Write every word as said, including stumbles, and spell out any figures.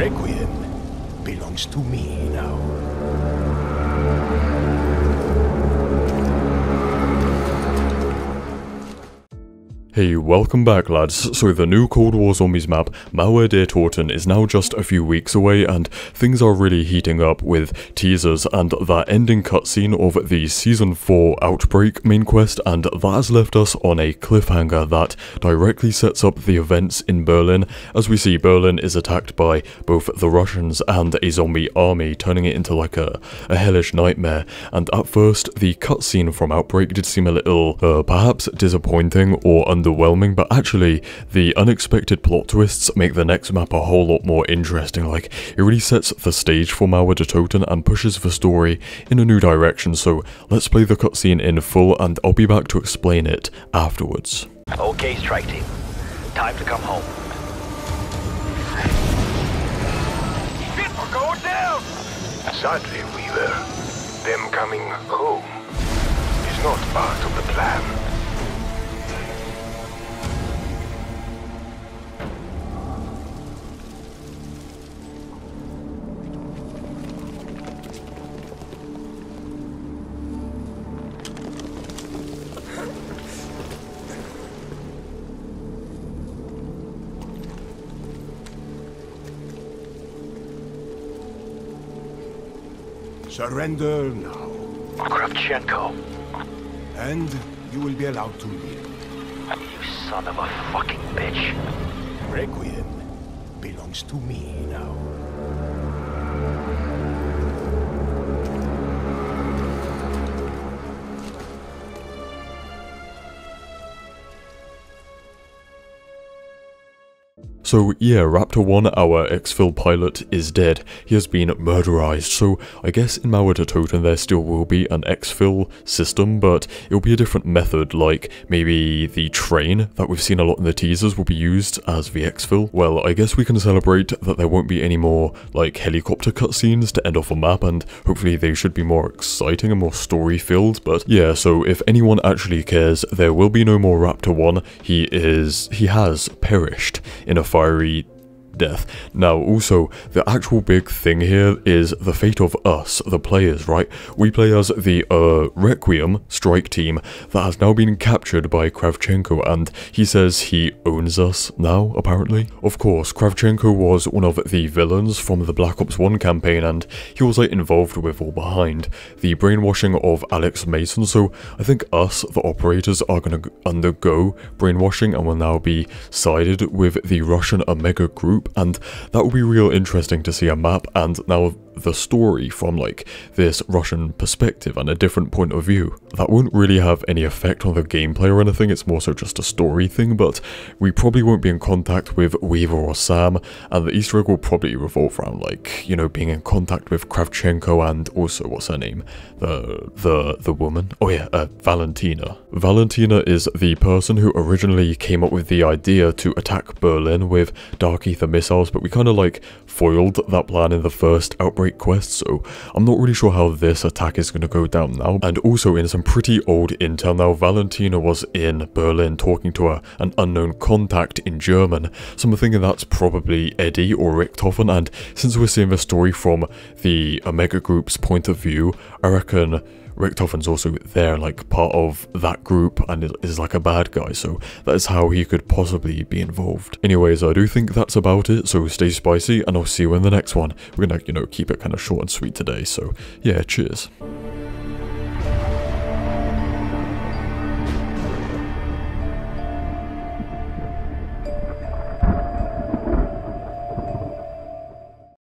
Requiem belongs to me now. Hey, welcome back lads. So the new Cold War Zombies map, Mauer der Toten, is now just a few weeks away and things are really heating up with teasers and that ending cutscene of the Season four Outbreak main quest, and that has left us on a cliffhanger that directly sets up the events in Berlin. As we see, Berlin is attacked by both the Russians and a zombie army, turning it into like a, a hellish nightmare, and at first the cutscene from Outbreak did seem a little uh, perhaps disappointing or unrealistic. Underwhelming, but actually the unexpected plot twists make the next map a whole lot more interesting. Like, it really sets the stage for Mauer der Toten and pushes the story in a new direction. So let's play the cutscene in full and I'll be back to explain it afterwards. Okay, strike team, time to come home. People go down! Sadly, Weaver, them coming home is not part of the plan. Surrender now. Kravchenko. And you will be allowed to leave. You son of a fucking bitch. Requiem belongs to me now. So yeah, Raptor one, our exfil pilot, is dead. He has been murderized, so I guess in Mauer der Toten there still will be an exfil system, but it'll be a different method. Like, maybe the train that we've seen a lot in the teasers will be used as the exfil. Well, I guess we can celebrate that there won't be any more, like, helicopter cutscenes to end off a map, and hopefully they should be more exciting and more story-filled, but yeah, so if anyone actually cares, there will be no more Raptor one. He is... he has perished in a fire. Fiery death. Now also, the actual big thing here is the fate of us, the players, right? We play as the uh, Requiem strike team that has now been captured by Kravchenko, and he says he owns us now, apparently. Of course, Kravchenko was one of the villains from the Black Ops one campaign, and he was like involved with or behind the brainwashing of Alex Mason, so I think us, the operators, are going to undergo brainwashing and will now be sided with the Russian Omega group, and that would be real interesting to see a map and now the story from like this Russian perspective and a different point of view. That won't really have any effect on the gameplay or anything, it's more so just a story thing, but we probably won't be in contact with Weaver or Sam, and the Easter egg will probably revolve around, like, you know, being in contact with Kravchenko and also, what's her name? The the the woman? Oh yeah, uh, Valentina. Valentina is the person who originally came up with the idea to attack Berlin with Dark Aether missiles, but we kind of like foiled that plan in the first Outbreak quest, so I'm not really sure how this attack is going to go down now. And also, in some pretty old intel now, Valentina was in Berlin talking to a, an unknown contact in German, so I'm thinking that's probably Eddie or Richtofen, and since we're seeing the story from the Omega group's point of view, I reckon Richthofen's also there, like part of that group, and is like a bad guy, so that is how he could possibly be involved. Anyways, I do think that's about it, so stay spicy and I'll see you in the next one. We're gonna, you know, keep it kind of short and sweet today, so yeah, cheers.